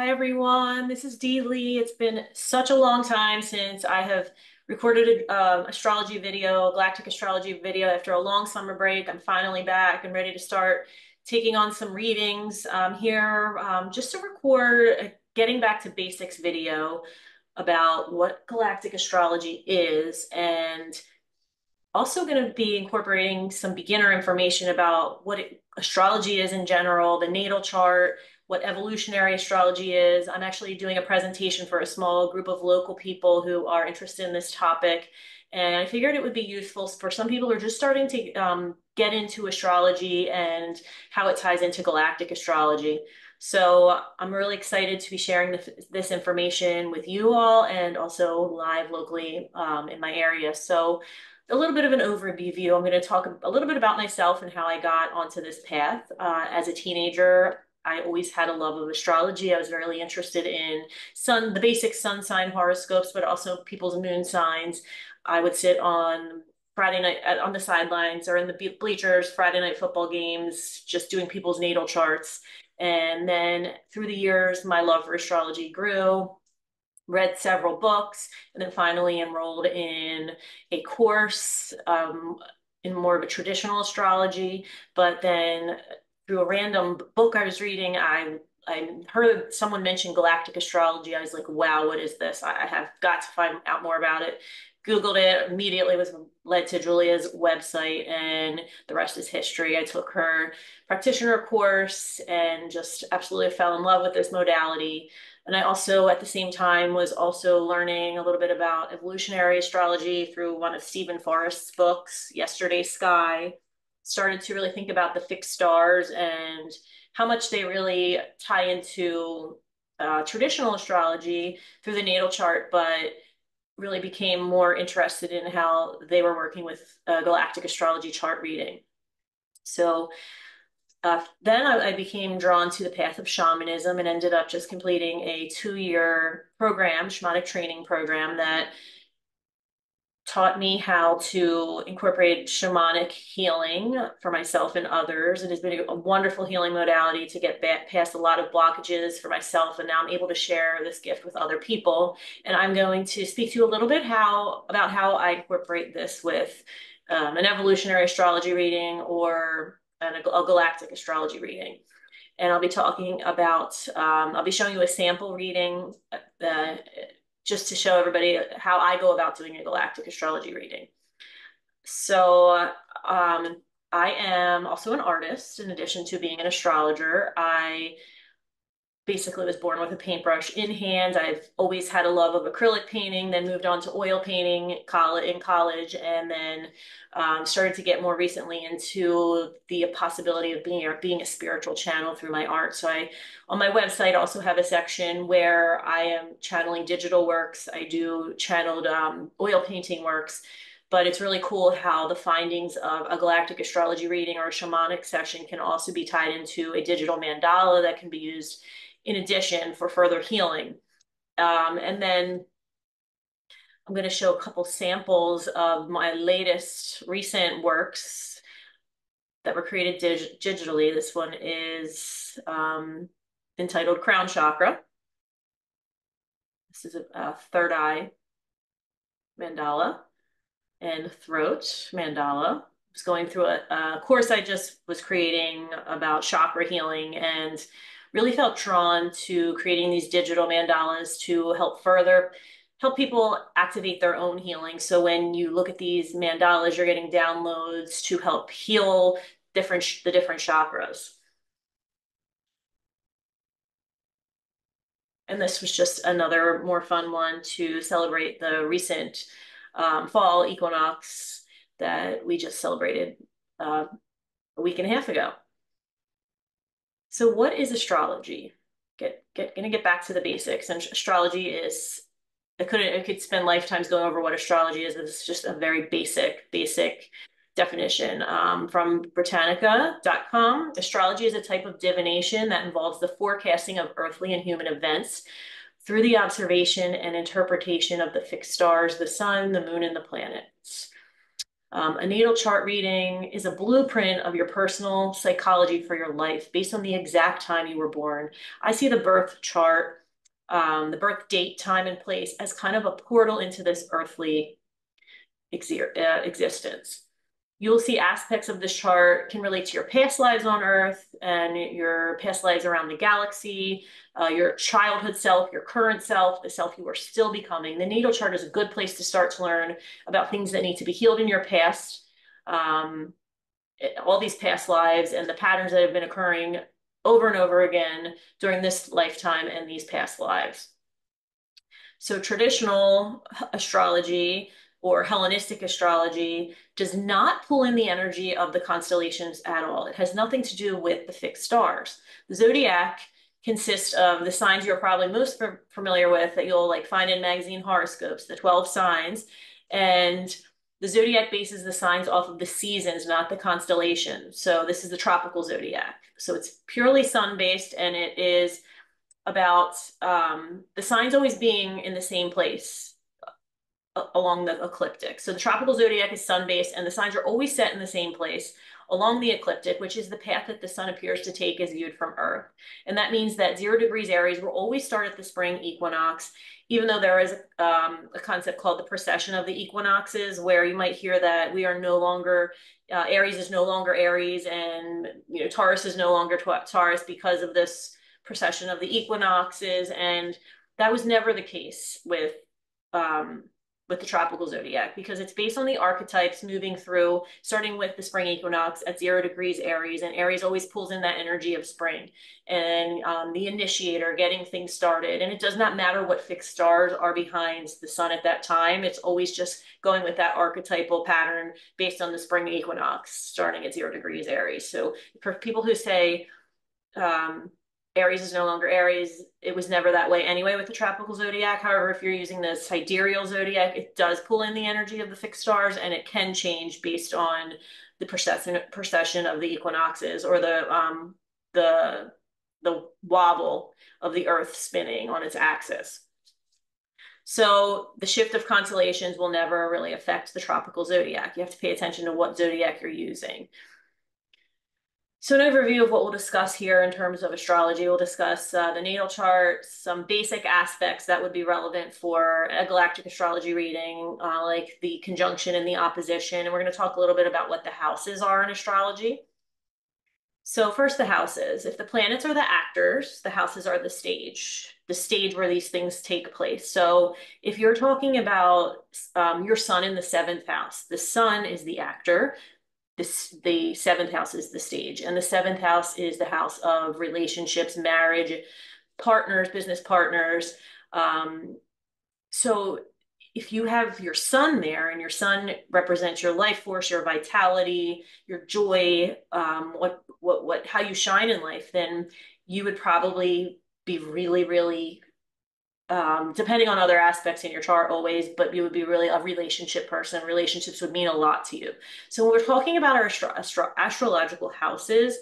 Hi, everyone. This is Dee Lee. It's been such a long time since I have recorded an astrology video, galactic astrology video. After a long summer break, I'm finally back and ready to start taking on some readings here just to record a getting back to basics video about what galactic astrology is, and also going to be incorporating some beginner information about what astrology is in general, the natal chart, what evolutionary astrology is. I'm actually doing a presentation for a small group of local people who are interested in this topic. And I figured it would be useful for some people who are just starting to get into astrology and how it ties into galactic astrology. So I'm really excited to be sharing this information with you all and also live locally in my area. So a little bit of an overview. I'm going to talk a little bit about myself and how I got onto this path. As a teenager, I always had a love of astrology. I was really interested in the basic sun sign horoscopes, but also people's moon signs. I would sit on Friday night on the sidelines or in the bleachers, Friday night football games, just doing people's natal charts. And then through the years, my love for astrology grew, read several books, and then finally enrolled in a course in more of a traditional astrology. But then through a random book I was reading, I heard someone mention galactic astrology. I was like, wow, what is this? I have got to find out more about it. Googled it, immediately was led to Julia's website, and the rest is history. I took her practitioner course and just absolutely fell in love with this modality. And I also, at the same time, was also learning a little bit about evolutionary astrology through one of Stephen Forrest's books, Yesterday's Sky. Started to really think about the fixed stars and how much they really tie into traditional astrology through the natal chart, but really became more interested in how they were working with galactic astrology chart reading. So then I became drawn to the path of shamanism and ended up just completing a two-year program, shamanic training program, that taught me how to incorporate shamanic healing for myself and others. It has been a wonderful healing modality to get back past a lot of blockages for myself, and now I'm able to share this gift with other people. And I'm going to speak to you a little bit about how I incorporate this with an evolutionary astrology reading or a galactic astrology reading. And I'll be talking about, I'll be showing you a sample reading just to show everybody how I go about doing a galactic astrology reading. So I am also an artist. In addition to being an astrologer, I basically was born with a paintbrush in hand. I've always had a love of acrylic painting, then moved on to oil painting in college, and then started to get more recently into the possibility of being a spiritual channel through my art. So I, on my website, also have a section where I am channeling digital works. I do channeled oil painting works, but it's really cool how the findings of a galactic astrology reading or a shamanic session can also be tied into a digital mandala that can be used in addition for further healing. And then I'm going to show a couple samples of my latest recent works that were created digitally. This one is entitled Crown Chakra. This is a third eye mandala and throat mandala. I was going through a course I just was creating about chakra healing, and really felt drawn to creating these digital mandalas to help people activate their own healing. So when you look at these mandalas, you're getting downloads to help heal the different chakras. And this was just another more fun one to celebrate the recent fall equinox that we just celebrated a week and a half ago. So what is astrology? Gonna get back to the basics. And astrology is, I could spend lifetimes going over what astrology is. It's just a very basic definition. From Britannica.com, astrology is a type of divination that involves the forecasting of earthly and human events through the observation and interpretation of the fixed stars, the sun, the moon, and the planets. A natal chart reading is a blueprint of your personal psychology for your life based on the exact time you were born. I see the birth chart, the birth date, time, and place as kind of a portal into this earthly existence. You'll see aspects of this chart can relate to your past lives on Earth and your past lives around the galaxy, your childhood self, your current self, the self you are still becoming. The natal chart is a good place to start to learn about things that need to be healed in your past, all these past lives and the patterns that have been occurring over and over again during this lifetime and these past lives. So traditional astrology or Hellenistic astrology does not pull in the energy of the constellations at all. It has nothing to do with the fixed stars. The zodiac consists of the signs you're probably most familiar with that you'll like find in magazine horoscopes, the 12 signs. And the zodiac bases the signs off of the seasons, not the constellation. So this is the tropical zodiac. So it's purely sun-based, and it is about the signs always being in the same place along the ecliptic. So the tropical zodiac is sun-based, and the signs are always set in the same place along the ecliptic, which is the path that the sun appears to take as viewed from Earth. And that means that 0 degrees Aries will always start at the spring equinox, even though there is a concept called the precession of the equinoxes, where you might hear that we are no longer, Aries is no longer Aries, and you know, Taurus is no longer Taurus because of this precession of the equinoxes. And that was never the case with the tropical zodiac, because it's based on the archetypes moving through, starting with the spring equinox at 0 degrees Aries, and Aries always pulls in that energy of spring and the initiator, getting things started. And it does not matter what fixed stars are behind the sun at that time. It's always just going with that archetypal pattern based on the spring equinox starting at 0 degrees Aries. So for people who say Aries is no longer Aries, it was never that way anyway with the tropical zodiac. However, if you're using the sidereal zodiac, it does pull in the energy of the fixed stars, and it can change based on the precession of the equinoxes, or the wobble of the Earth spinning on its axis. So the shift of constellations will never really affect the tropical zodiac. You have to pay attention to what zodiac you're using. So an overview of what we'll discuss here in terms of astrology, we'll discuss the natal chart, some basic aspects that would be relevant for a galactic astrology reading, like the conjunction and the opposition. And we're going to talk a little bit about what the houses are in astrology. So first, the houses. If the planets are the actors, the houses are the stage where these things take place. So if you're talking about your sun in the 7th house, the sun is the actor. The 7th house is the stage, and the 7th house is the house of relationships, marriage, partners, business partners. So if you have your sun there, and your sun represents your life force, your vitality, your joy, how you shine in life, then you would probably be really, really, depending on other aspects in your chart always, but you would be really a relationship person. Relationships would mean a lot to you. So when we're talking about our astrological houses,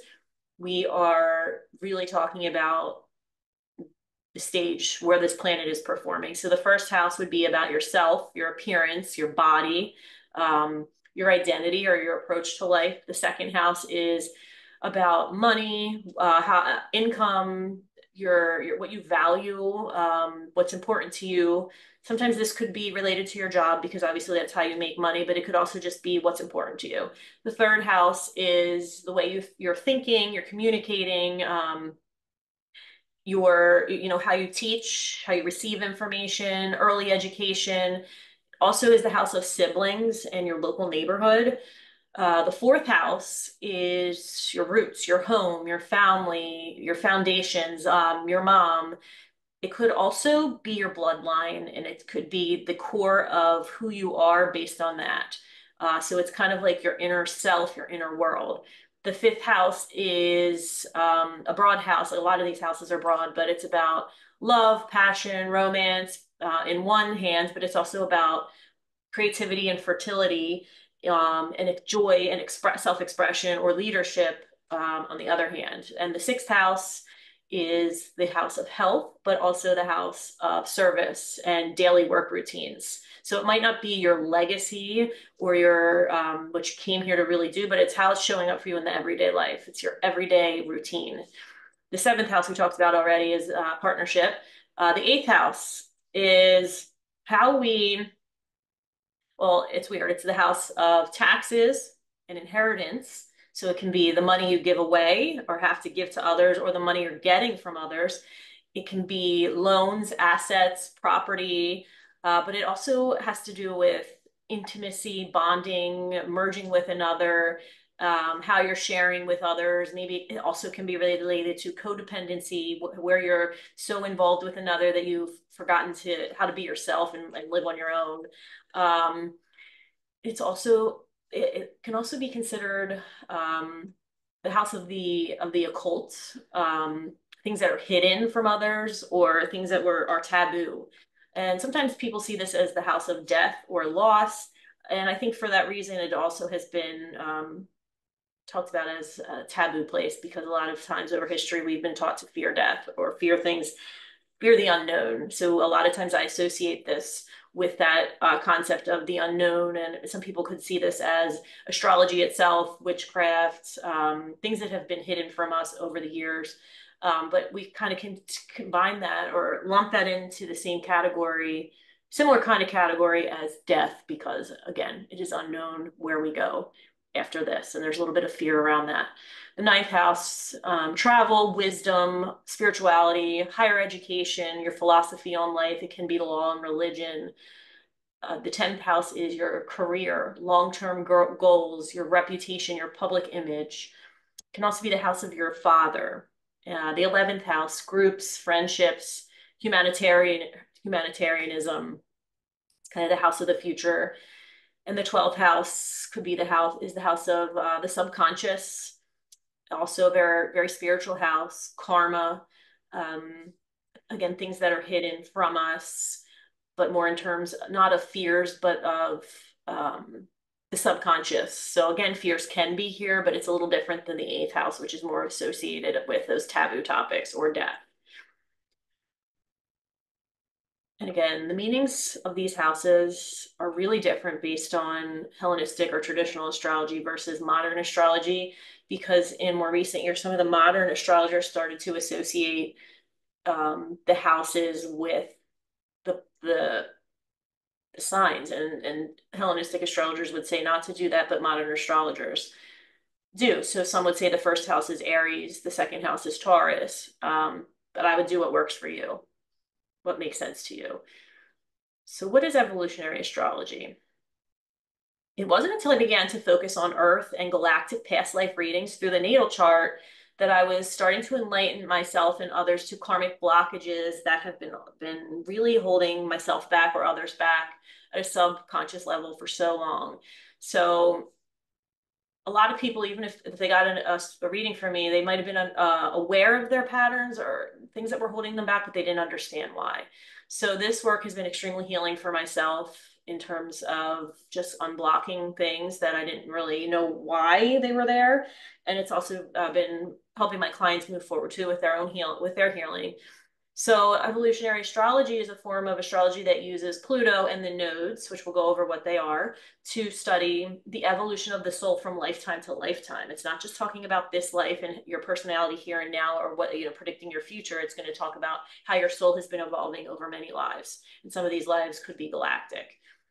we are really talking about the stage where this planet is performing. So the first house would be about yourself, your appearance, your body, your identity or your approach to life. The second house is about money, income, what you value, what's important to you. Sometimes this could be related to your job, because obviously that's how you make money, but it could also just be what's important to you. The third house is the way you're thinking, you're communicating, how you teach, how you receive information, early education. Also is the house of siblings and your local neighborhood. The fourth house is your roots, your home, your family, your foundations, your mom. It could also be your bloodline, and it could be the core of who you are based on that. So it's kind of like your inner self, your inner world. The fifth house is a broad house. A lot of these houses are broad, but it's about love, passion, romance in one hand, but it's also about creativity and fertility, and if joy and self-expression or leadership on the other hand. And the sixth house is the house of health, but also the house of service and daily work routines. So it might not be your legacy or your what you came here to really do, but it's how it's showing up for you in the everyday life. It's your everyday routine. The seventh house we talked about already is partnership. The eighth house is how we, well, it's weird. It's the house of taxes and inheritance. So it can be the money you give away or have to give to others, or the money you're getting from others. It can be loans, assets, property, but it also has to do with intimacy, bonding, merging with another, how you're sharing with others. Maybe it also can be related to codependency, where you're so involved with another that you've forgotten how to be yourself and live on your own. It can also be considered the house of the occult, things that are hidden from others or things that are taboo. And sometimes people see this as the house of death or loss. And I think for that reason, it also has been talked about as a taboo place, because a lot of times over history, we've been taught to fear death or fear things, fear the unknown. So a lot of times I associate this with that concept of the unknown. And some people could see this as astrology itself, witchcraft, things that have been hidden from us over the years. But we kind of can combine that or lump that into the same category, similar kind of category as death, because again, it is unknown where we go after this. And there's a little bit of fear around that. The ninth house, travel, wisdom, spirituality, higher education, your philosophy on life. It can be law and religion. The 10th house is your career, long-term goals, your reputation, your public image. It can also be the house of your father. The 11th house, groups, friendships, humanitarianism. It's kind of the house of the future. And the 12th house could be the house of the subconscious, also a very, very spiritual house, karma, again, things that are hidden from us, but more in terms, not of fears, but of the subconscious. So again, fears can be here, but it's a little different than the 8th house, which is more associated with those taboo topics or death. And again, the meanings of these houses are really different based on Hellenistic or traditional astrology versus modern astrology, because in more recent years, some of the modern astrologers started to associate the houses with the signs. And Hellenistic astrologers would say not to do that, but modern astrologers do. So some would say the first house is Aries, the second house is Taurus, but I would do what works for you, what makes sense to you. So what is evolutionary astrology? It wasn't until I began to focus on Earth and galactic past life readings through the natal chart that I was starting to enlighten myself and others to karmic blockages that have been really holding myself back or others back at a subconscious level for so long. So a lot of people, even if they got a reading from me, they might've been aware of their patterns or things that were holding them back, but they didn't understand why. So this work has been extremely healing for myself in terms of just unblocking things that I didn't really know why they were there. And it's also been helping my clients move forward too with their own healing. So evolutionary astrology is a form of astrology that uses Pluto and the nodes, which we'll go over what they are, to study the evolution of the soul from lifetime to lifetime. It's not just talking about this life and your personality here and now, or what, you know, predicting your future. It's going to talk about how your soul has been evolving over many lives. And some of these lives could be galactic.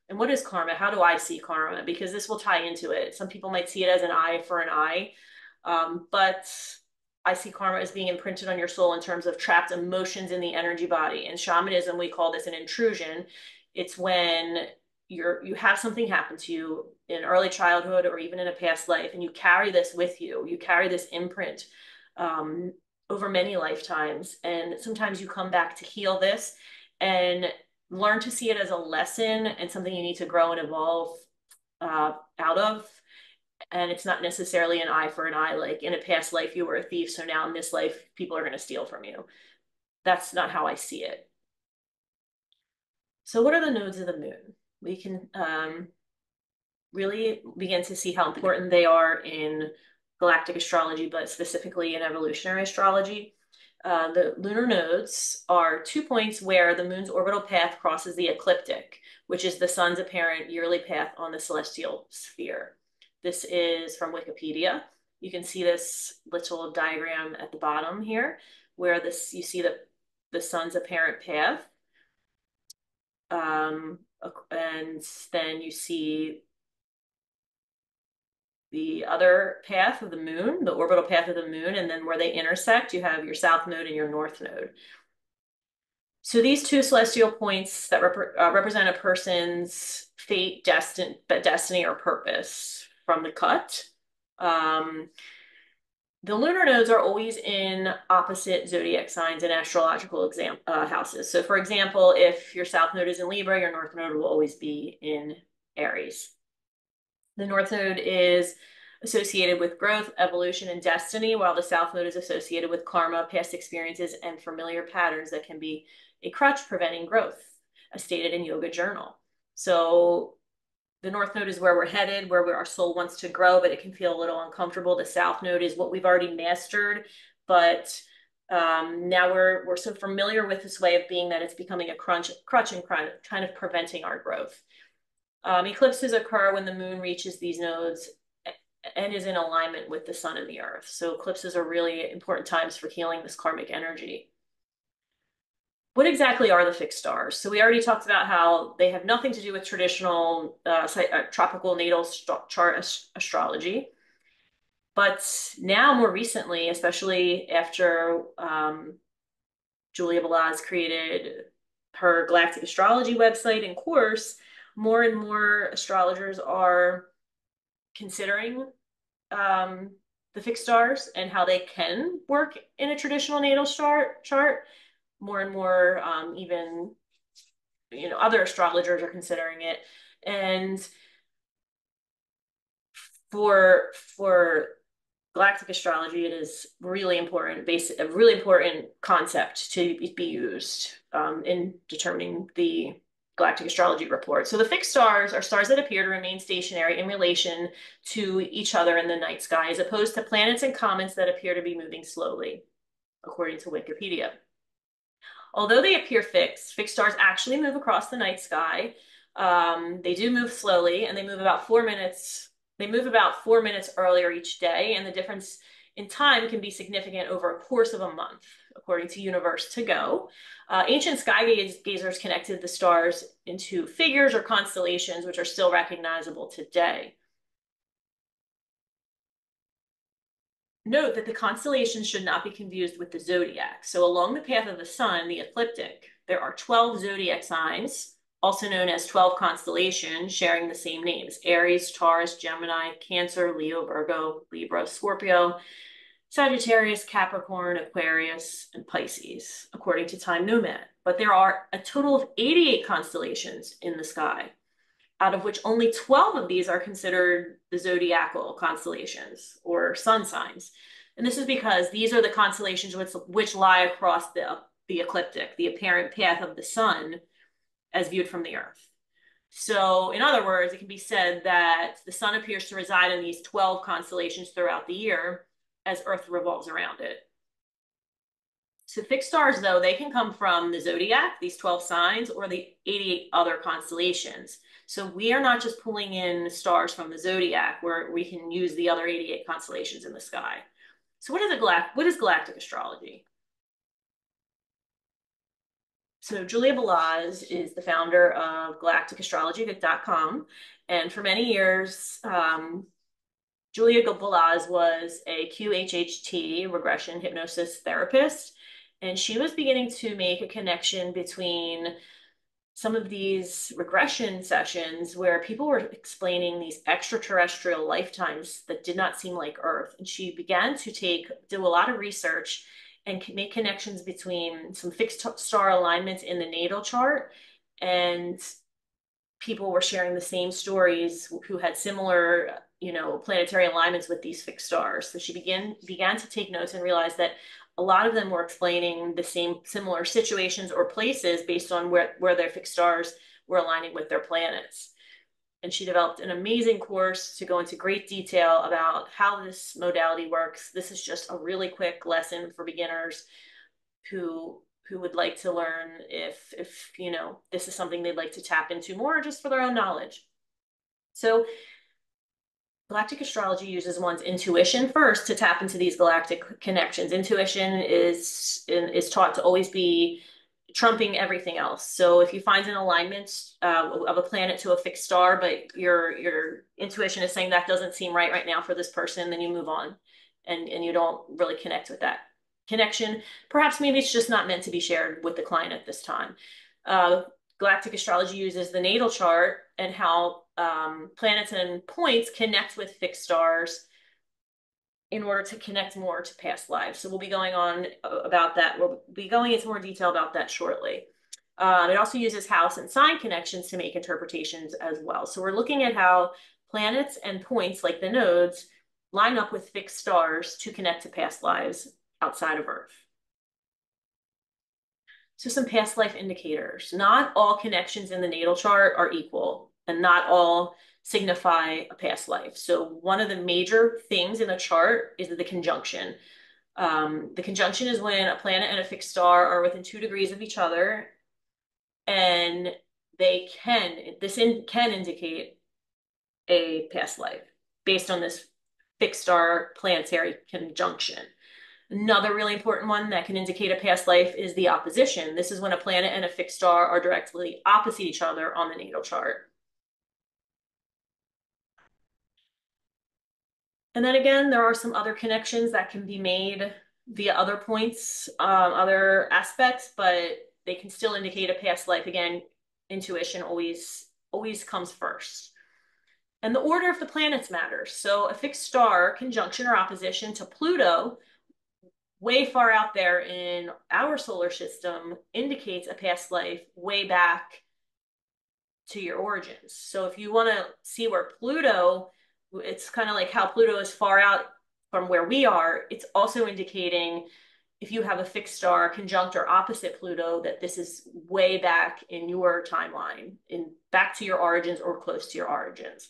And what is karma? How do I see karma? Because this will tie into it. Some people might see it as an eye for an eye, but I see karma as being imprinted on your soul in terms of trapped emotions in the energy body. In shamanism, we call this an intrusion. It's when you have something happen to you in early childhood or even in a past life, and you carry this with you. You carry this imprint over many lifetimes. And sometimes you come back to heal this and learn to see it as a lesson and something you need to grow and evolve out of. And it's not necessarily an eye for an eye, like in a past life, you were a thief. So now in this life, people are going to steal from you. That's not how I see it. So what are the nodes of the moon? We can really begin to see how important they are in galactic astrology, but specifically in evolutionary astrology. the lunar nodes are 2 points where the moon's orbital path crosses the ecliptic, which is the sun's apparent yearly path on the celestial sphere. This is from Wikipedia. You can see this little diagram at the bottom here, where this you see the sun's apparent path. And then you see the other path of the moon, the orbital path of the moon, and then where they intersect, you have your south node and your north node. So these two celestial points that represent a person's fate, destiny, or purpose from the cut. The lunar nodes are always in opposite zodiac signs and astrological houses. So for example, if your south node is in Libra, your north node will always be in Aries. The north node is associated with growth, evolution, and destiny, while the south node is associated with karma, past experiences, and familiar patterns that can be a crutch preventing growth, as stated in Yoga Journal. So the north node is where we're headed, where our soul wants to grow, but it can feel a little uncomfortable. The south node is what we've already mastered, but now we're so familiar with this way of being that it's becoming a crutch and kind of preventing our growth. Eclipses occur when the moon reaches these nodes and is in alignment with the sun and the earth. So eclipses are really important times for healing this karmic energy. What exactly are the fixed stars? So we already talked about how they have nothing to do with traditional tropical natal chart astrology. But now, more recently, especially after Julia Balaz created her Galactic Astrology website and course, more and more astrologers are considering the fixed stars and how they can work in a traditional natal chart. More and more, even, you know, other astrologers are considering it. And for Galactic Astrology, it is really important, a really important concept to be used in determining the Galactic Astrology report. So the fixed stars are stars that appear to remain stationary in relation to each other in the night sky, as opposed to planets and comets that appear to be moving slowly, according to Wikipedia. Although they appear fixed, fixed stars actually move across the night sky. They do move slowly, and they move about 4 minutes. They move about 4 minutes earlier each day, and the difference in time can be significant over a course of a month, according to Universe2Go. Ancient skygazers connected the stars into figures or constellations, which are still recognizable today. Note that the constellations should not be confused with the zodiac. So along the path of the sun, the ecliptic, there are 12 zodiac signs, also known as 12 constellations, sharing the same names: Aries, Taurus, Gemini, Cancer, Leo, Virgo, Libra, Scorpio, Sagittarius, Capricorn, Aquarius, and Pisces, according to Time Nomad. But there are a total of 88 constellations in the sky, out of which only 12 of these are considered the zodiacal constellations or sun signs. And this is because these are the constellations which lie across the ecliptic, the apparent path of the sun as viewed from the earth. So in other words, it can be said that the sun appears to reside in these 12 constellations throughout the year as earth revolves around it. So fixed stars, though, they can come from the zodiac, these 12 signs, or the 88 other constellations. So we are not just pulling in stars from the zodiac, where we can use the other 88 constellations in the sky. So what is Galactic Astrology? So Julia Balaz is the founder of Galactic Astrology.com, and for many years, Julia Balaz was a QHHT regression hypnosis therapist, and she was beginning to make a connection between some of these regression sessions where people were explaining these extraterrestrial lifetimes that did not seem like Earth. And she began to do a lot of research and make connections between some fixed star alignments in the natal chart, and people were sharing the same stories who had similar, you know, planetary alignments with these fixed stars. So she began to take notes and realized that a lot of them were explaining the same similar situations or places based on where their fixed stars were aligning with their planets. And she developed an amazing course to go into great detail about how this modality works. This is just a really quick lesson for beginners who would like to learn if you know, this is something they'd like to tap into more, or just for their own knowledge. So galactic astrology uses one's intuition first to tap into these galactic connections. Intuition is taught to always be trumping everything else. So if you find an alignment of a planet to a fixed star, but your intuition is saying that doesn't seem right now for this person, then you move on and you don't really connect with that connection. Perhaps maybe it's just not meant to be shared with the client at this time. Galactic astrology uses the natal chart and how planets and points connect with fixed stars in order to connect more to past lives. So we'll be going on about that. We'll be going into more detail about that shortly. It also uses house and sign connections to make interpretations as well. So we're looking at how planets and points, like the nodes, line up with fixed stars to connect to past lives outside of Earth. So some past life indicators. Not all connections in the natal chart are equal, and not all signify a past life. So one of the major things in the chart is the conjunction. The conjunction is when a planet and a fixed star are within 2 degrees of each other, and they can indicate a past life based on this fixed star planetary conjunction. Another really important one that can indicate a past life is the opposition. This is when a planet and a fixed star are directly opposite each other on the natal chart. And then again, there are some other connections that can be made via other points, other aspects, but they can still indicate a past life. Again, intuition always comes first. And the order of the planets matters. So a fixed star conjunction or opposition to Pluto, way far out there in our solar system, indicates a past life way back to your origins. So if you want to see where Pluto, it's kind of like how Pluto is far out from where we are. It's also indicating, if you have a fixed star conjunct or opposite Pluto, that this is way back in your timeline, back to your origins or close to your origins.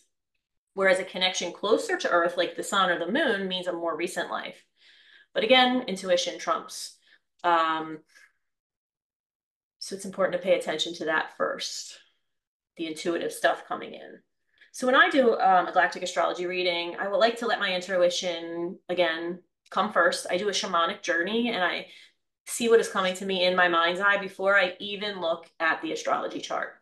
Whereas a connection closer to Earth, like the sun or the moon, means a more recent life. But again, intuition trumps. So it's important to pay attention to that first, the intuitive stuff coming in. So when I do a galactic astrology reading, I would like to let my intuition, again, come first. I do a shamanic journey, and I see what is coming to me in my mind's eye before I even look at the astrology chart.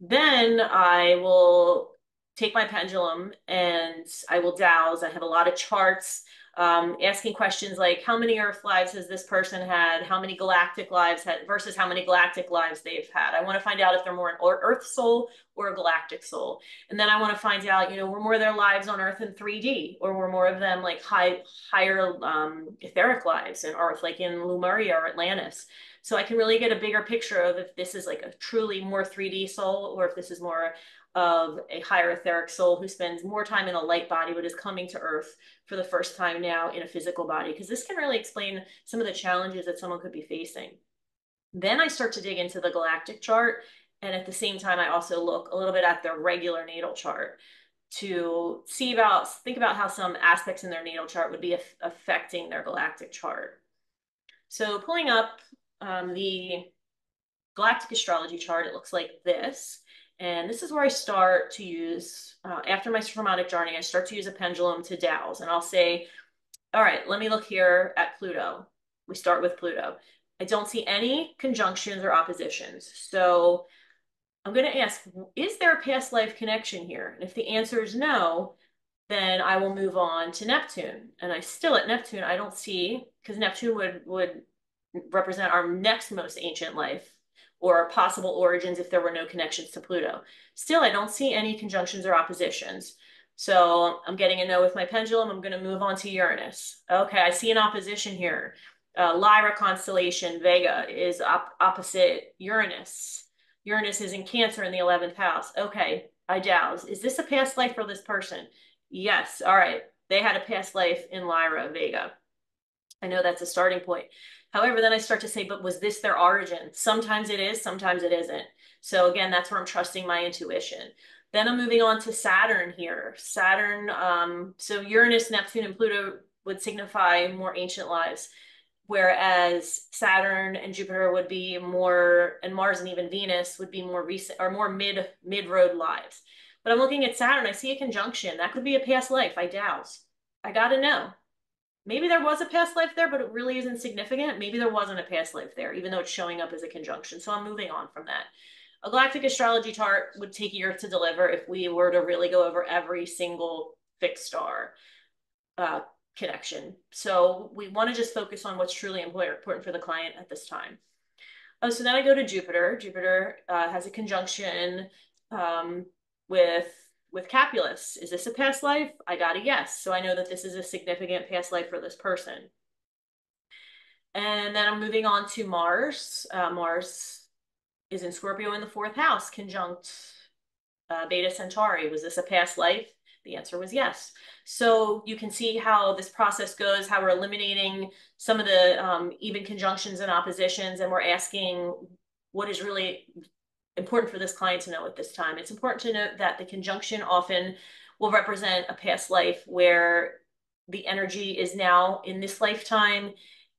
Then I will take my pendulum and I will douse. I have a lot of charts, asking questions like, how many Earth lives has this person had? How many galactic lives had versus how many galactic lives they've had? I want to find out if they're more an Earth soul or a galactic soul. And then I want to find out, you know, were more of their lives on Earth in 3D, or were more of them like higher etheric lives in Earth, like in Lemuria or Atlantis. So I can really get a bigger picture of if this is like a truly more 3D soul, or if this is more of a higher etheric soul who spends more time in a light body but is coming to Earth for the first time now in a physical body, because this can really explain some of the challenges that someone could be facing. Then I start to dig into the galactic chart, and at the same time I also look a little bit at their regular natal chart to think about how some aspects in their natal chart would be affecting their galactic chart. So pulling up the galactic astrology chart, it looks like this. And this is where I start to use, after my shamanic journey, I start to use a pendulum to douse. And I'll say, all right, let me look here at Pluto. We start with Pluto. I don't see any conjunctions or oppositions. So I'm going to ask, is there a past life connection here? And if the answer is no, then I will move on to Neptune. And I still at Neptune, I don't see, because Neptune would represent our next most ancient life, or possible origins if there were no connections to Pluto. Still, I don't see any conjunctions or oppositions. So I'm getting a no with my pendulum. I'm going to move on to Uranus. Okay, I see an opposition here. Lyra constellation, Vega, is opposite Uranus. Uranus is in Cancer in the 11th house. Okay, I douse. Is this a past life for this person? Yes. All right. They had a past life in Lyra, Vega. I know that's a starting point. However, then I start to say, but was this their origin? Sometimes it is, sometimes it isn't. So again, that's where I'm trusting my intuition. Then I'm moving on to Saturn here. Saturn, so Uranus, Neptune, and Pluto would signify more ancient lives. whereas Saturn and Jupiter would be more, and Mars and even Venus would be more recent or more mid-road lives. But I'm looking at Saturn, I see a conjunction. That could be a past life, I doubt. I gotta know. Maybe there was a past life there, but it really isn't significant. Maybe there wasn't a past life there, even though it's showing up as a conjunction. So I'm moving on from that. A galactic astrology chart would take years to deliver if we were to really go over every single fixed star connection. So we want to just focus on what's truly important for the client at this time. Oh, so then I go to Jupiter. Jupiter has a conjunction with Capulus. Is this a past life? I got a yes. So I know that this is a significant past life for this person. And then I'm moving on to Mars. Mars is in Scorpio in the 4th house, conjunct Beta Centauri. Was this a past life? The answer was yes. So you can see how this process goes, how we're eliminating some of the even conjunctions and oppositions, and we're asking what is really important for this client to know at this time. It's important to note that the conjunction often will represent a past life where the energy is now in this lifetime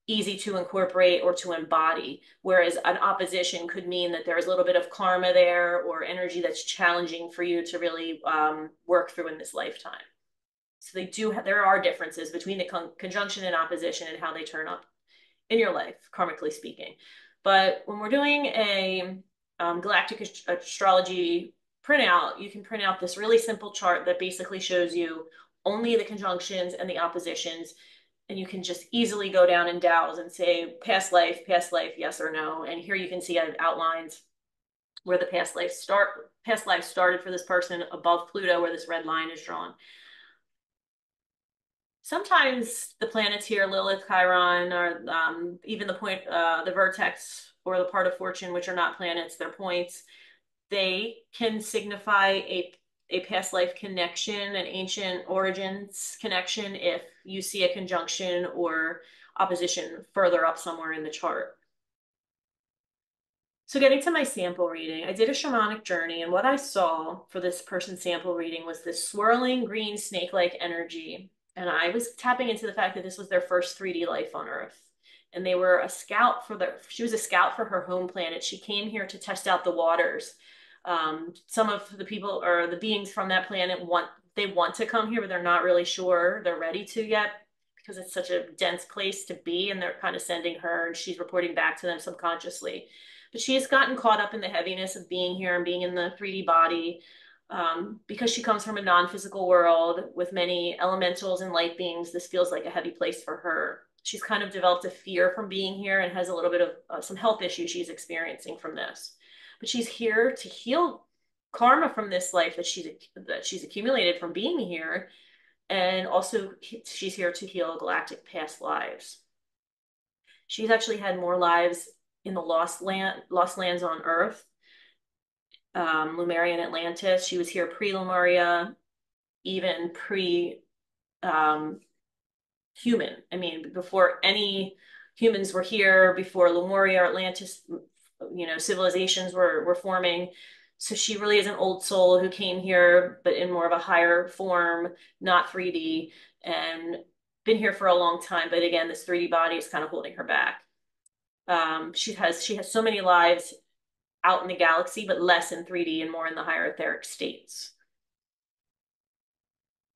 easy to incorporate or to embody, whereas an opposition could mean that there is a little bit of karma there or energy that's challenging for you to really work through in this lifetime. So they do there are differences between the conjunction and opposition and how they turn up in your life, karmically speaking. But when we're doing a galactic astrology printout, you can print out this really simple chart that basically shows you only the conjunctions and the oppositions. And you can just easily go down and douse and say past life, yes or no. And here you can see I've outlined where the past life started for this person above Pluto, where this red line is drawn. Sometimes the planets here, Lilith, Chiron, or even the point, the vertex or the part of fortune, which are not planets, they're points. They can signify a past life connection, an ancient origins connection, if you see a conjunction or opposition further up somewhere in the chart. So getting to my sample reading, I did a shamanic journey, and what I saw for this person's sample reading was this swirling green snake-like energy. And I was tapping into the fact that this was their first 3D life on Earth. And they were a scout for their, she was a scout for her home planet. She came here to test out the waters. Some of the people or the beings from that planet want to come here, but they're not really sure they're ready to yet because it's such a dense place to be. And they're kind of sending her, and she's reporting back to them subconsciously, but she has gotten caught up in the heaviness of being here and being in the 3D body, because she comes from a non-physical world with many elementals and light beings. This feels like a heavy place for her. She's kind of developed a fear from being here and has a little bit of some health issues she's experiencing from this. But she's here to heal karma from this life that she's accumulated from being here. And also she's here to heal galactic past lives. She's actually had more lives in the lost lands on Earth. Lemuria and Atlantis. She was here pre-Lemuria, even pre-human. I mean, before any humans were here, before Lemuria or Atlantis, you know, civilizations were forming. So she really is an old soul who came here, but in more of a higher form, not 3D, and been here for a long time. But again, this 3D body is kind of holding her back. She has so many lives out in the galaxy, but less in 3D and more in the higher etheric states.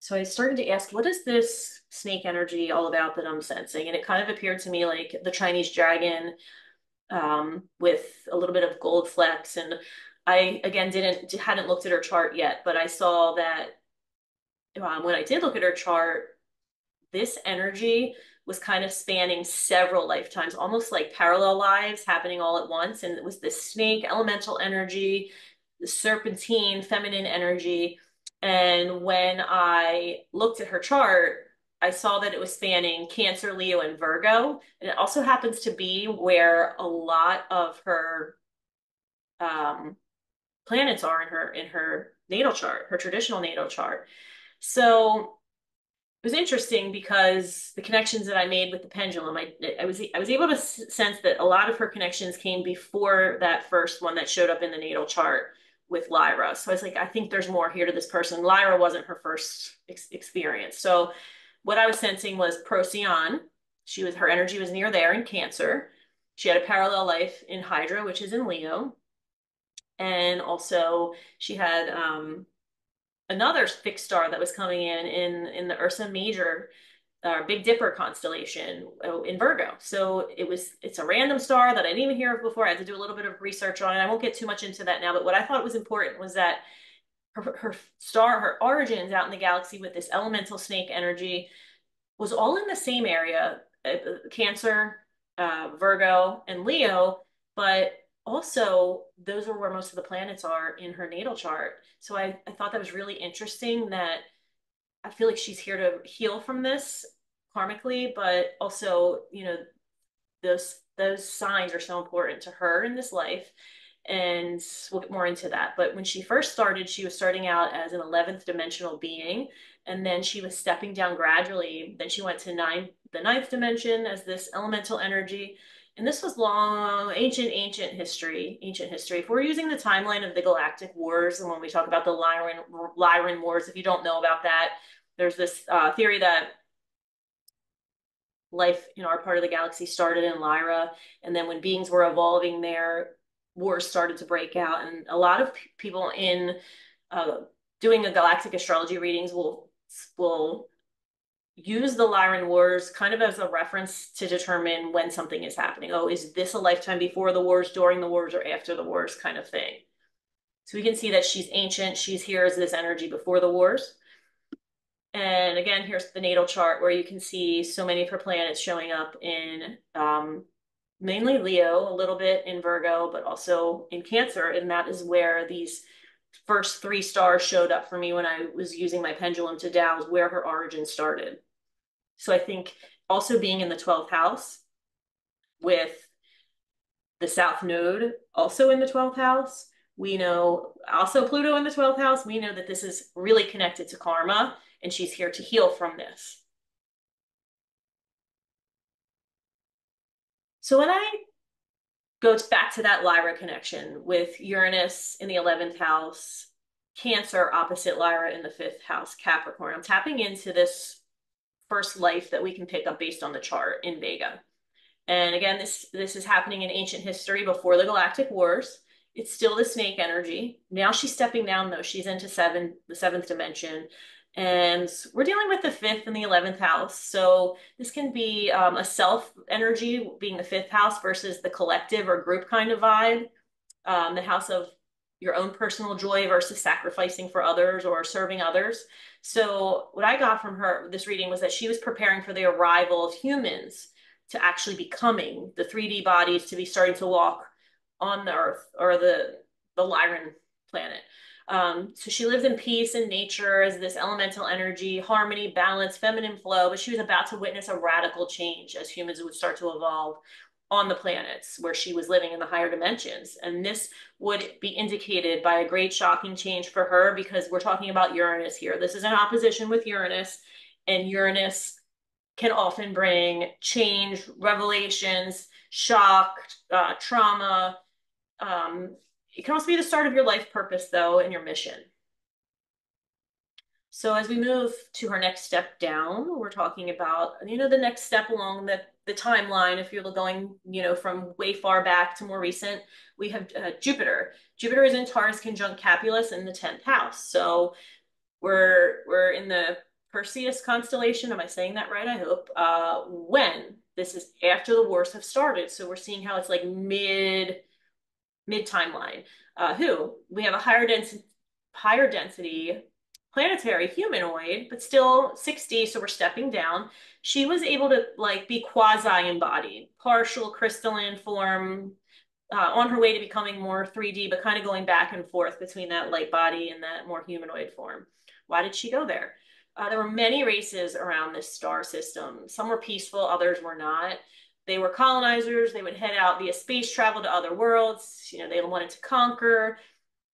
So I started to ask, what is this snake energy all about that I'm sensing? And it kind of appeared to me like the Chinese dragon, with a little bit of gold flecks. And I, again, hadn't looked at her chart yet, but I saw that when I did look at her chart, this energy was kind of spanning several lifetimes, almost like parallel lives happening all at once. And it was this snake elemental energy, the serpentine feminine energy. And when I looked at her chart, I saw that it was spanning Cancer, Leo, and Virgo. And it also happens to be where a lot of her planets are in her natal chart, her traditional natal chart. So it was interesting because the connections that I made with the pendulum, I was able to sense that a lot of her connections came before that first one that showed up in the natal chart with Lyra. So I was like, I think there's more here to this person. Lyra wasn't her first experience. So what I was sensing was Procyon. She was, her energy was near there in Cancer. She had a parallel life in Hydra, which is in Leo. And also she had another fixed star that was coming in the Ursa Major, Big Dipper constellation in Virgo. So it's a random star that I didn't even hear of before. I had to do a little bit of research on it. I won't get too much into that now, but what I thought was important was that her star, her origins out in the galaxy with this elemental snake energy was all in the same area, Cancer, Virgo, and Leo, but also those are where most of the planets are in her natal chart. So I thought that was really interesting that I feel like she's here to heal from this karmically, but also, you know, those signs are so important to her in this life. And we'll get more into that. But when she first started, she was starting out as an 11th dimensional being. And then she was stepping down gradually. Then she went to the 9th dimension as this elemental energy. And this was long, ancient history. If we're using the timeline of the Galactic Wars, and when we talk about the Lyran Wars, if you don't know about that, there's this theory that life in our part of the galaxy started in Lyra. And then when beings were evolving there, wars started to break out. And a lot of people in doing a galactic astrology readings will use the Lyran Wars kind of as a reference to determine when something is happening. Oh, is this a lifetime before the wars, during the wars, or after the wars kind of thing? So we can see that she's ancient. She's here as this energy before the wars. And again, here's the natal chart where you can see so many of her planets showing up in mainly Leo, a little bit in Virgo, but also in Cancer. And that is where these first three stars showed up for me when I was using my pendulum to douse where her origin started. So I think also being in the 12th house with the South Node also in the 12th house, we know also Pluto in the 12th house, we know that this is really connected to karma and she's here to heal from this. So when I go back to that Lyra connection with Uranus in the 11th house, Cancer opposite Lyra in the 5th house, Capricorn, I'm tapping into this first life that we can pick up based on the chart in Vega. And again, this is happening in ancient history before the Galactic Wars. It's still the snake energy. Now she's stepping down though. She's into the 7th dimension. And we're dealing with the 5th and the 11th house. So this can be a self energy being the 5th house versus the collective or group kind of vibe. The house of your own personal joy versus sacrificing for others or serving others. So what I got from her, this reading, was that she was preparing for the arrival of humans to actually be coming, the 3D bodies to be starting to walk on the earth or the Lyran planet. So she lived in peace and nature as this elemental energy, harmony, balance, feminine flow, but she was about to witness a radical change as humans would start to evolve on the planets where she was living in the higher dimensions. And this would be indicated by a great shocking change for her because we're talking about Uranus here. This is an opposition with Uranus, and Uranus can often bring change, revelations, shock, trauma. It can also be the start of your life purpose, though, and your mission. So as we move to her next step down, we're talking about, you know, the next step along the timeline. If you're going, you know, from way far back to more recent, we have Jupiter. Jupiter is in Taurus conjunct Capulus in the 10th house. So we're in the Perseus constellation. Am I saying that right? I hope. When? This is after the wars have started. So we're seeing how it's like mid timeline. We have a higher density planetary humanoid, but still 6D. So we're stepping down. She was able to like be quasi embodied, partial crystalline form, on her way to becoming more 3D, but kind of going back and forth between that light body and that more humanoid form. Why did she go there? There were many races around this star system. Some were peaceful, others were not. They were colonizers. They would head out via space travel to other worlds. You know, they wanted to conquer.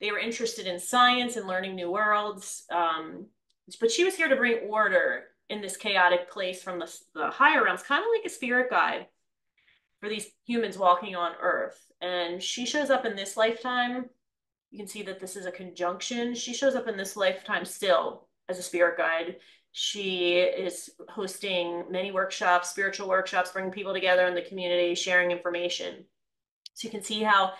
They were interested in science and learning new worlds. But she was here to bring order in this chaotic place from the higher realms, kind of like a spirit guide for these humans walking on Earth. And she shows up in this lifetime. You can see that this is a conjunction. She shows up in this lifetime still as a spirit guide. She is hosting many workshops, spiritual workshops, bringing people together in the community, sharing information. So you can see how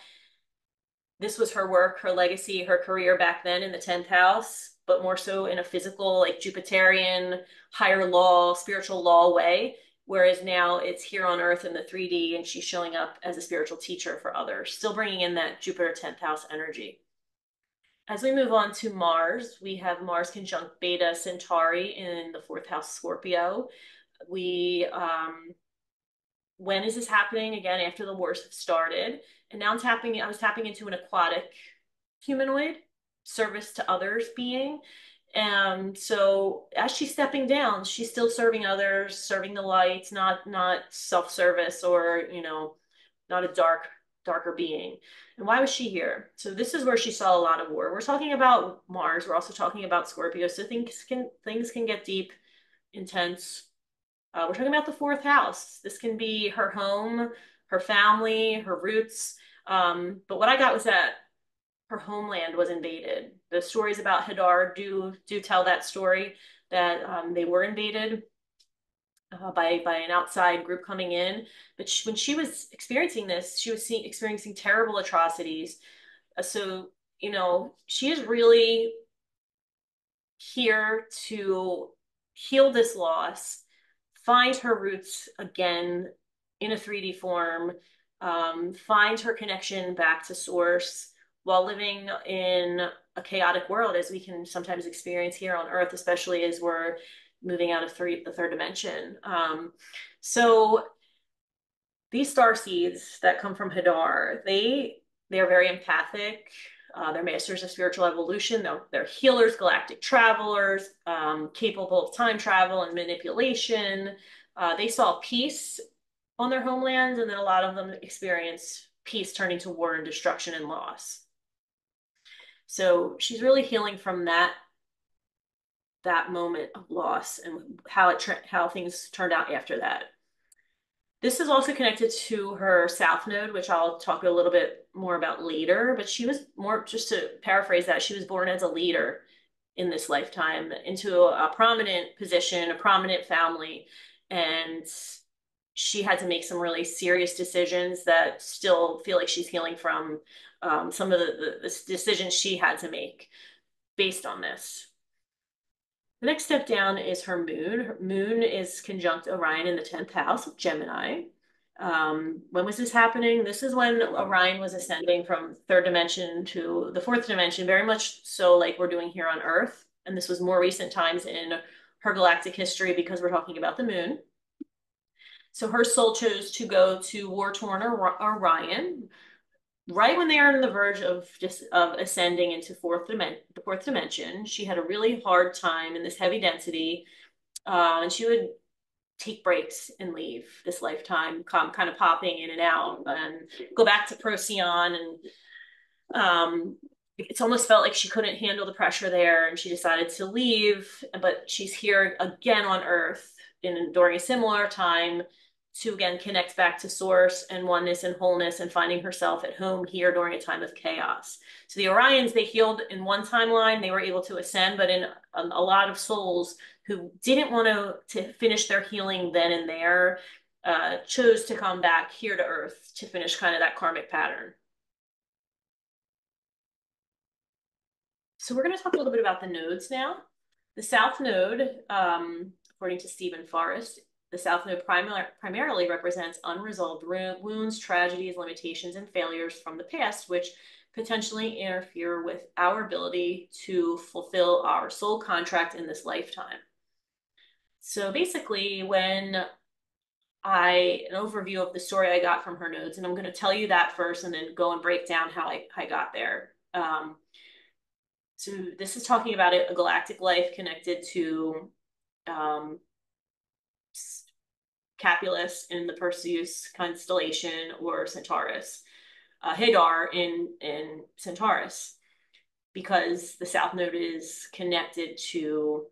this was her work, her legacy, her career back then in the 10th house, but more so in a physical, like Jupiterian, higher law, spiritual law way. Whereas now it's here on earth in the 3D, and she's showing up as a spiritual teacher for others, still bringing in that Jupiter 10th house energy. As we move on to Mars, we have Mars conjunct Beta Centauri in the 4th house Scorpio. When is this happening? Again, after the wars have started. And now I was tapping into an aquatic humanoid, service to others being. And so as she's stepping down, she's still serving others, serving the lights, not self-service or, you know, not a darker being. And why was she here? So this is where she saw a lot of war. We're talking about Mars. We're also talking about Scorpio. So things can get deep, intense. We're talking about the 4th house. This can be her home, her family, her roots. But what I got was that her homeland was invaded. The stories about Hadar do tell that story, that they were invaded by an outside group coming in. But when she was experiencing this, she was experiencing terrible atrocities. So, you know, she is really here to heal this loss, find her roots again in a 3D form, find her connection back to source while living in a chaotic world, as we can sometimes experience here on Earth, especially as we're moving out of the third dimension. So these star seeds that come from Hadar, they are very empathic. They're masters of spiritual evolution. They're healers, galactic travelers, capable of time travel and manipulation. They saw peace on their homelands, and then a lot of them experienced peace turning to war and destruction and loss. So she's really healing from that moment of loss and how things turned out after that. This is also connected to her south node, which I'll talk a little bit more about later, but she was more, just to paraphrase that, she was born as a leader in this lifetime into a prominent position, a prominent family, and she had to make some really serious decisions that still feel like she's healing from some of the decisions she had to make based on this. The next step down is her moon. Her moon is conjunct Orion in the 10th house of Gemini. When was this happening? This is when Orion was ascending from 3rd dimension to the 4th dimension, very much so like we're doing here on Earth. And this was more recent times in her galactic history because we're talking about the moon. So her soul chose to go to war-torn Orion right when they are on the verge of ascending into the 4th dimension. She had a really hard time in this heavy density, and she would take breaks and leave this lifetime, kind of popping in and out, and go back to Procyon. And it's almost felt like she couldn't handle the pressure there, and she decided to leave. But she's here again on Earth during a similar time, to again connect back to source and oneness and wholeness and finding herself at home here during a time of chaos. So the Orions, they healed in one timeline, they were able to ascend, but in a lot of souls who didn't want to finish their healing then and there, chose to come back here to Earth to finish kind of that karmic pattern. So we're gonna talk a little bit about the nodes now. The South Node, according to Stephen Forrest, the South Node primarily represents unresolved wounds, tragedies, limitations, and failures from the past, which potentially interfere with our ability to fulfill our soul contract in this lifetime. So basically, an overview of the story I got from her nodes, and I'm going to tell you that first and then go and break down how I got there. So this is talking about a galactic life connected to Capulus in the Perseus constellation, or Centaurus, Hadar in Centaurus, because the South Node is connected to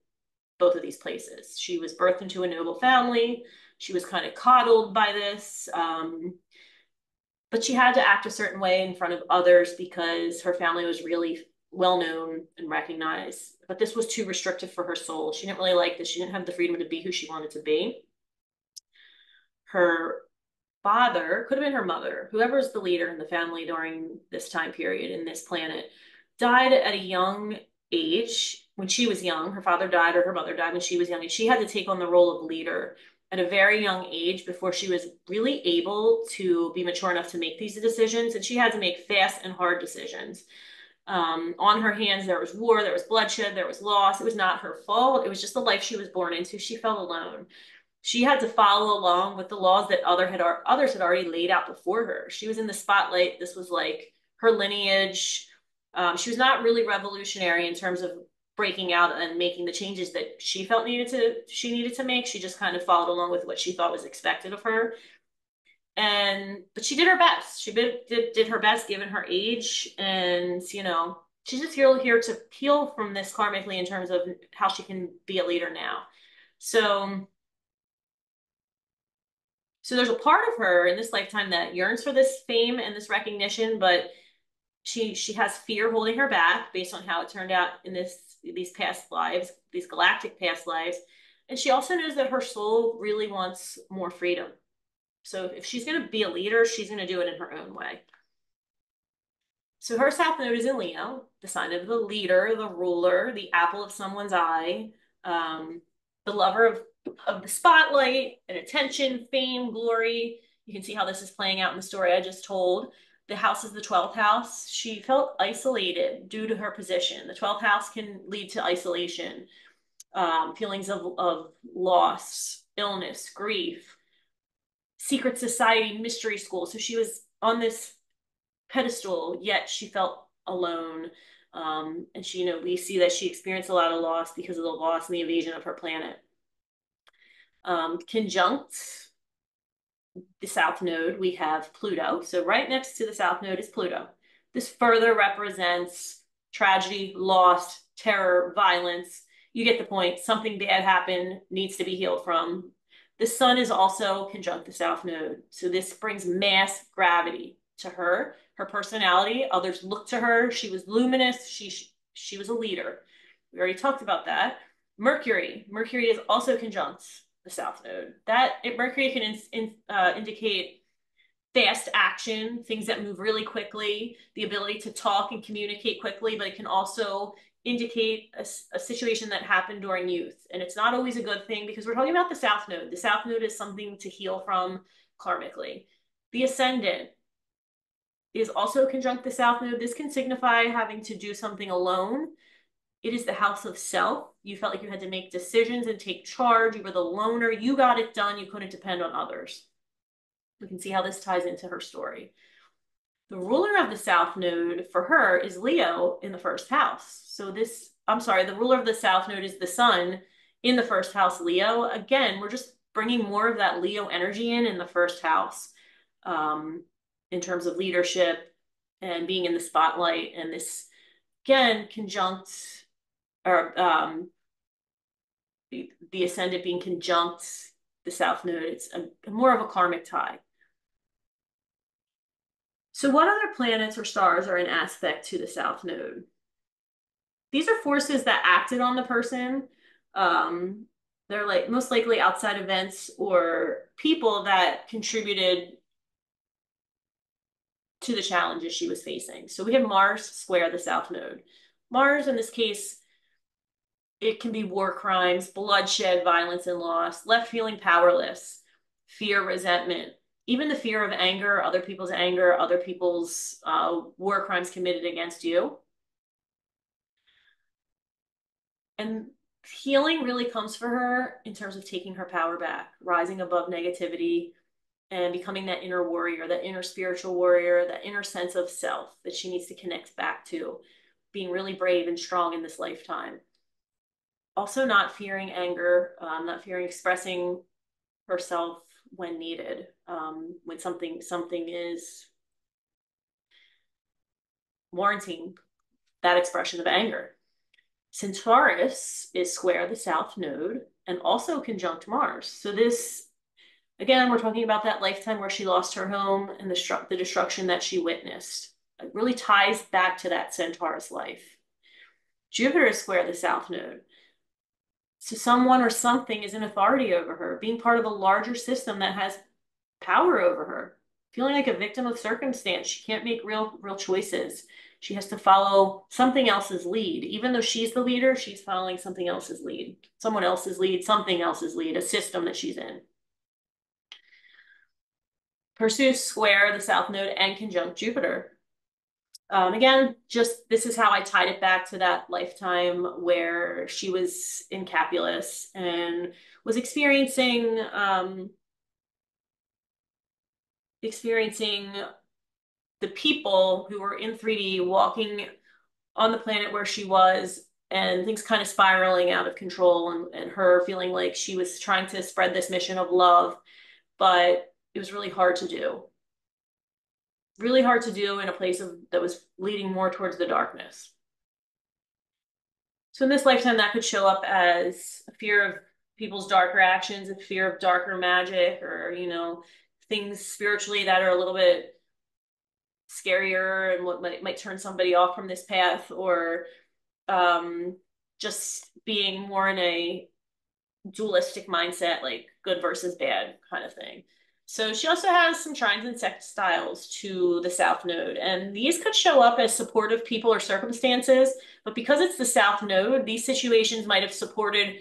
both of these places. She was birthed into a noble family. She was kind of coddled by this, but she had to act a certain way in front of others because her family was really well known and recognized but this was too restrictive for her soul. She didn't really like this. She didn't have the freedom to be who she wanted to be. Her father, could have been her mother, whoever's the leader in the family during this time period in this planet, died at a young age. When she was young, her father died, or her mother died when she was young, and she had to take on the role of leader at a very young age before she was really able to be mature enough to make these decisions. And she had to make fast and hard decisions. On her hands, there was war, there was bloodshed, there was loss. It was not her fault. It was just the life she was born into. She felt alone. She had to follow along with the laws that others had already laid out before her. She was in the spotlight. This was like her lineage. She was not really revolutionary in terms of breaking out and making the changes that she felt she needed to make. She just kind of followed along with what she thought was expected of her. But she did her best. She did her best given her age. And, you know, she's just here to heal from this karmically in terms of how she can be a leader now. So there's a part of her in this lifetime that yearns for this fame and this recognition, but she has fear holding her back based on how it turned out in these past lives, these galactic past lives. And she also knows that her soul really wants more freedom. So if she's going to be a leader, she's going to do it in her own way. So her south node is in Leo, the sign of the leader, the ruler, the apple of someone's eye, the lover of the spotlight and attention, fame, glory. You can see how this is playing out in the story I just told. The house is the 12th house. She felt isolated due to her position. The 12th house can lead to isolation, feelings of loss, illness, grief, secret society, mystery school. So she was on this pedestal, yet she felt alone. And she, you know, we see that she experienced a lot of loss because of the loss and the invasion of her planet. Conjunct the south node, we have Pluto. So right next to the south node is Pluto. This further represents tragedy, loss, terror, violence. You get the point. Something bad happened, needs to be healed from. The sun is also conjunct the south node. So this brings mass gravity to her, her personality. Others looked to her. She was luminous. She was a leader. We already talked about that. Mercury is also conjunct the south node. Mercury can indicate fast action, things that move really quickly, the ability to talk and communicate quickly, but it can also indicate a situation that happened during youth. And it's not always a good thing because we're talking about the south node. The south node is something to heal from karmically. The ascendant is also conjunct the south node. This can signify having to do something alone. It is the house of self. You felt like you had to make decisions and take charge. You were the loner. You got it done. You couldn't depend on others. We can see how this ties into her story. The ruler of the south node for her is Leo in the first house. So the ruler of the south node is the sun in the first house, Leo. Again, we're just bringing more of that Leo energy in the first house in terms of leadership and being in the spotlight. And this, again, the ascendant being conjunct the south node, it's more of a karmic tie. So what other planets or stars are in aspect to the south node? These are forces that acted on the person. They're like most likely outside events or people that contributed to the challenges she was facing. So we have Mars square the south node. Mars, in this case, it can be war crimes, bloodshed, violence, and loss, left feeling powerless, fear, resentment, even the fear of anger, other people's war crimes committed against you. And healing really comes for her in terms of taking her power back, rising above negativity and becoming that inner warrior, that inner spiritual warrior, that inner sense of self that she needs to connect back to, being really brave and strong in this lifetime. Also not fearing anger, not fearing expressing herself when needed, when something is warranting that expression of anger. Centaurus is square the south node and also conjunct Mars. So this, again, we're talking about that lifetime where she lost her home and the destruction that she witnessed. It really ties back to that Centaurus life. Jupiter is square the South Node. So someone or something is in authority over her, being part of a larger system that has power over her, feeling like a victim of circumstance. She can't make real choices. She has to follow something else's lead. Even though she's the leader, she's following something else's lead, someone else's lead, something else's lead, a system that she's in. Perseus square the South Node and conjunct Jupiter. Again, just this is how I tied it back to that lifetime where she was in Capulus and was experiencing the people who were in 3D walking on the planet where she was, and things kind of spiraling out of control, and her feeling like she was trying to spread this mission of love, but it was really hard to do. Really hard to do in a place that was leading more towards the darkness. So in this lifetime, that could show up as a fear of people's darker actions, a fear of darker magic, or, you know, things spiritually that are a little bit scarier and what might turn somebody off from this path, or just being more in a dualistic mindset, like good versus bad kind of thing. So she also has some trines and sextiles to the South Node, and these could show up as supportive people or circumstances, but because it's the South Node, these situations might have supported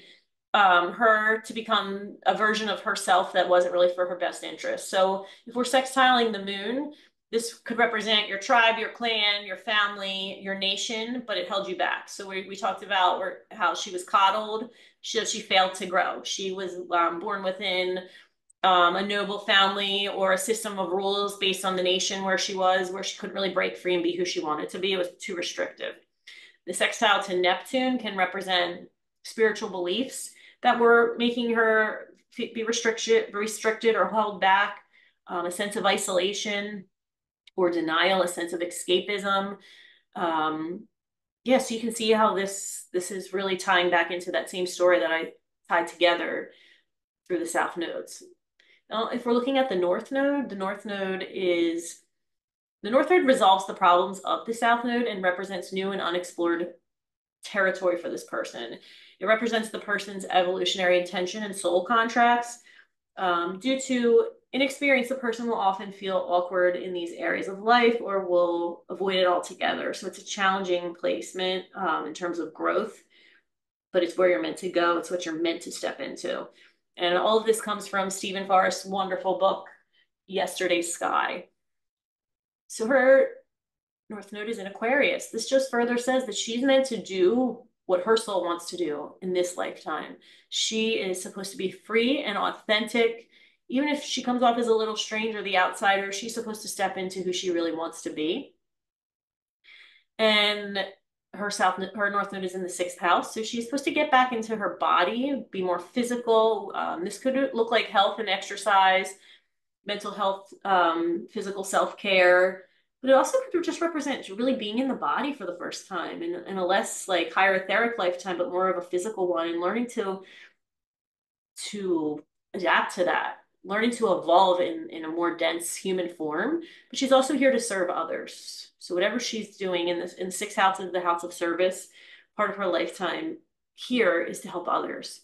her to become a version of herself that wasn't really for her best interest. So if we're sextiling the moon, this could represent your tribe, your clan, your family, your nation, but it held you back. So we talked about how she was coddled, so she failed to grow. She was born within a noble family or a system of rules based on the nation where she was, where she couldn't really break free and be who she wanted to be. It was too restrictive. The sextile to Neptune can represent spiritual beliefs that were making her be restricted or held back, a sense of isolation or denial, a sense of escapism. Yes, you can see how this is really tying back into that same story that I tied together through the South Nodes. If we're looking at the North Node resolves the problems of the South Node and represents new and unexplored territory for this person. It represents the person's evolutionary intention and soul contracts. Due to inexperience, the person will often feel awkward in these areas of life or will avoid it altogether. So it's a challenging placement in terms of growth, but it's where you're meant to go. It's what you're meant to step into. And all of this comes from Stephen Forrest's wonderful book, Yesterday's Sky. So her North Node is in Aquarius. This just further says that she's meant to do what her soul wants to do in this lifetime. She is supposed to be free and authentic. Even if she comes off as a little strange or the outsider, she's supposed to step into who she really wants to be. And her North Node is in the 6th house, so she's supposed to get back into her body, be more physical. This could look like health and exercise, mental health, physical self-care, but it also could just represent really being in the body for the first time in a less like hierotheric lifetime, but more of a physical one, and learning to adapt to that, learning to evolve in a more dense human form. But she's also here to serve others. So whatever she's doing in the 6th house of the house of service, part of her lifetime here is to help others.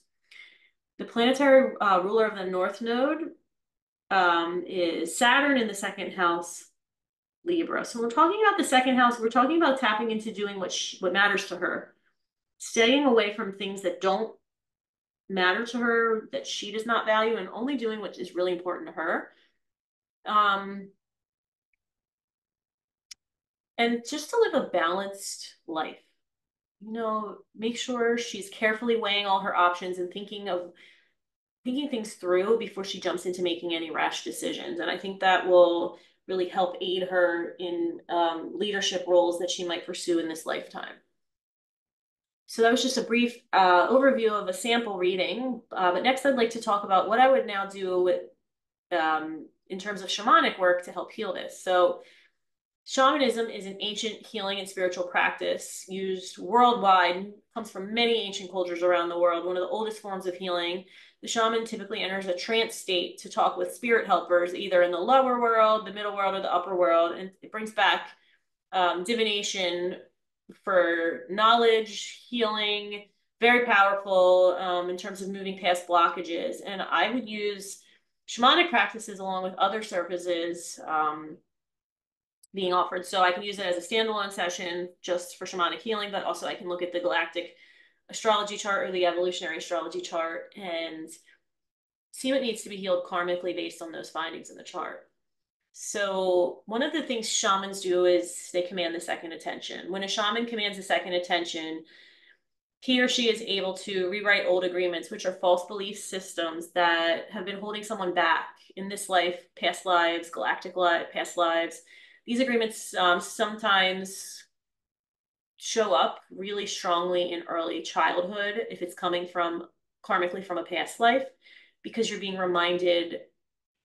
The planetary ruler of the North Node is Saturn in the 2nd house, Libra. So we're talking about the 2nd house. We're talking about tapping into doing what matters to her, staying away from things that don't matter to her, that she does not value, and only doing what is really important to her. And just to live a balanced life, you know, make sure she's carefully weighing all her options and thinking things through before she jumps into making any rash decisions. And I think that will really help aid her in leadership roles that she might pursue in this lifetime. So that was just a brief overview of a sample reading. But next I'd like to talk about what I would now do with, in terms of shamanic work to help heal this. So shamanism is an ancient healing and spiritual practice used worldwide, comes from many ancient cultures around the world, one of the oldest forms of healing. The shaman typically enters a trance state to talk with spirit helpers, either in the lower world, the middle world, or the upper world, and it brings back divination for knowledge, healing, very powerful in terms of moving past blockages. And I would use shamanic practices along with other services being offered. So I can use it as a standalone session just for shamanic healing, but also I can look at the galactic astrology chart or the evolutionary astrology chart and see what needs to be healed karmically based on those findings in the chart. So one of the things shamans do is they command the second attention. When a shaman commands the second attention, he or she is able to rewrite old agreements, which are false belief systems that have been holding someone back in this life, past lives, galactic life, past lives. These agreements sometimes show up really strongly in early childhood if it's coming from karmically from a past life, because you're being reminded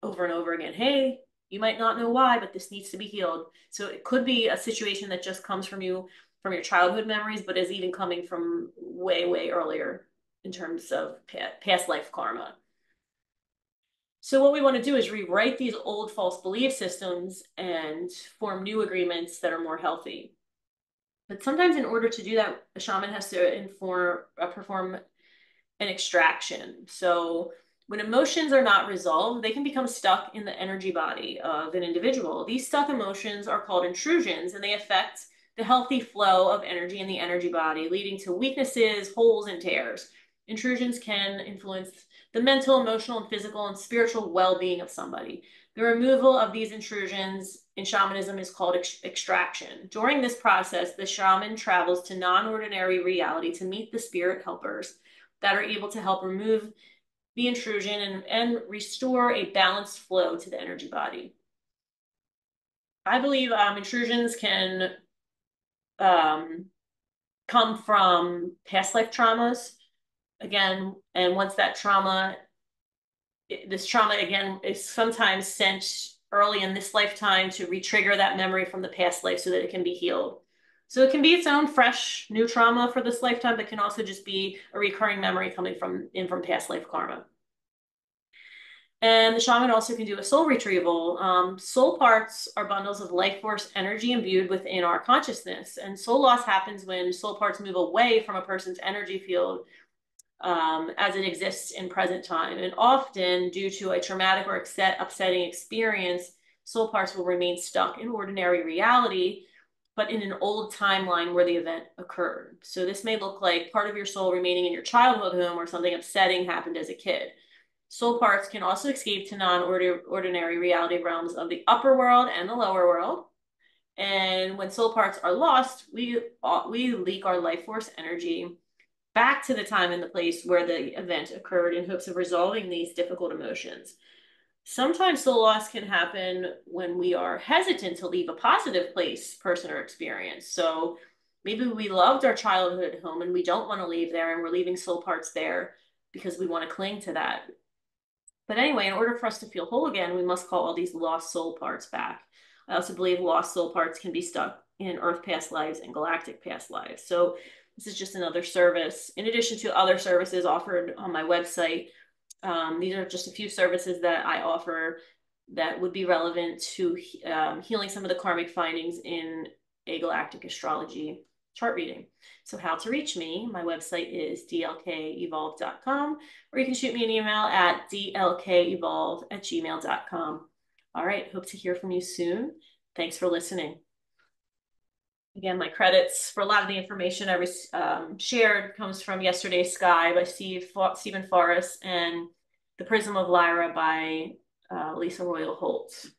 over and over again, hey, you might not know why, but this needs to be healed. So it could be a situation that just comes from you, from your childhood memories, but is even coming from way, way earlier in terms of past life karma. So what we want to do is rewrite these old false belief systems and form new agreements that are more healthy. But sometimes in order to do that, a shaman has to perform an extraction. So when emotions are not resolved, they can become stuck in the energy body of an individual. These stuck emotions are called intrusions, and they affect the healthy flow of energy in the energy body, leading to weaknesses, holes, and tears. Intrusions can influence the mental, emotional, and physical and spiritual well-being of somebody. The removal of these intrusions in shamanism is called extraction. During this process, the shaman travels to non-ordinary reality to meet the spirit helpers that are able to help remove the intrusion and restore a balanced flow to the energy body. I believe intrusions can come from past life traumas again, and once that trauma, this trauma again is sometimes sent early in this lifetime to re-trigger that memory from the past life so that it can be healed. So it can be its own fresh new trauma for this lifetime, but can also just be a recurring memory coming from past life karma. And the shaman also can do a soul retrieval. Soul parts are bundles of life force energy imbued within our consciousness. And soul loss happens when soul parts move away from a person's energy field as it exists in present time. And often due to a traumatic or upsetting experience, soul parts will remain stuck in ordinary reality, but in an old timeline where the event occurred. So this may look like part of your soul remaining in your childhood home or something upsetting happened as a kid. Soul parts can also escape to non-ordinary reality realms of the upper world and the lower world. And when soul parts are lost, we leak our life force energy back to the time and the place where the event occurred in hopes of resolving these difficult emotions. Sometimes soul loss can happen when we are hesitant to leave a positive place, person, or experience. So maybe we loved our childhood home and we don't want to leave there, and we're leaving soul parts there because we want to cling to that. But anyway, in order for us to feel whole again, we must call all these lost soul parts back. I also believe lost soul parts can be stuck in Earth past lives and galactic past lives. So this is just another service. In addition to other services offered on my website, these are just a few services that I offer that would be relevant to healing some of the karmic findings in a galactic astrology chart reading. So how to reach me, my website is dlkevolve.com, or you can shoot me an email at dlkevolve@gmail.com. All right, hope to hear from you soon. Thanks for listening. Again, my credits for a lot of the information I shared comes from Yesterday's Sky by Stephen Forrest and The Prism of Lyra by Lisa Royal Holtz.